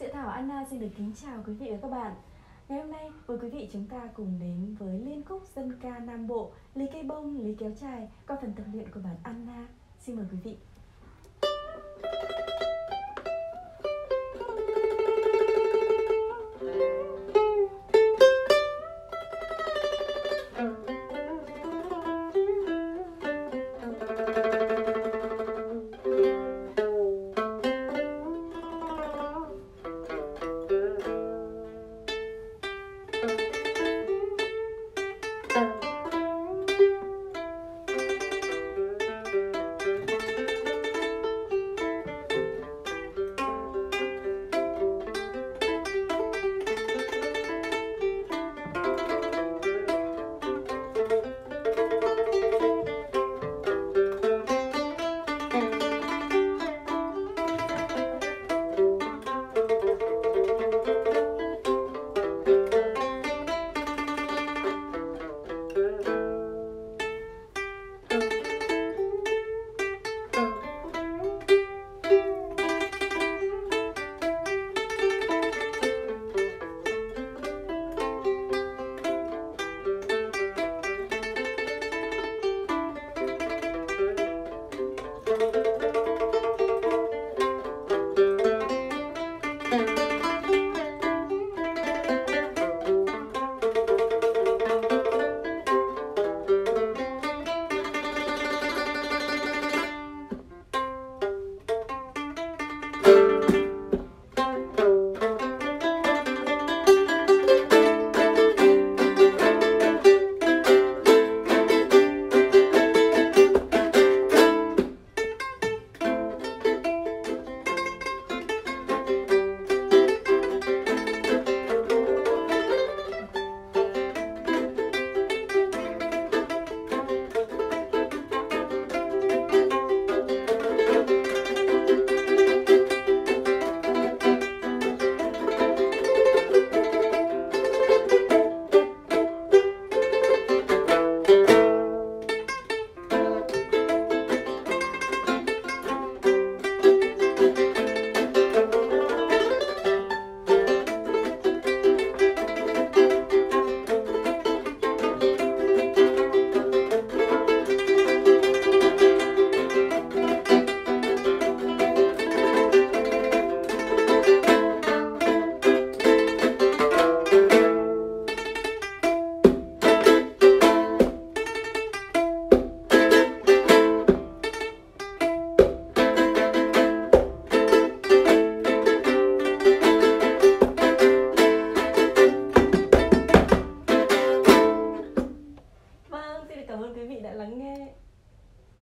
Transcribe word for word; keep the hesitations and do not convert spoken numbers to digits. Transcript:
Diệu Thảo Anna xin được kính chào quý vị và các bạn. Ngày hôm nay mời quý vị chúng ta cùng đến với liên khúc dân ca Nam Bộ Lý Cây Bông, Lý Kéo Chài qua phần tập luyện của bạn Anna. Xin mời quý vị. Cảm ơn quý vị đã lắng nghe.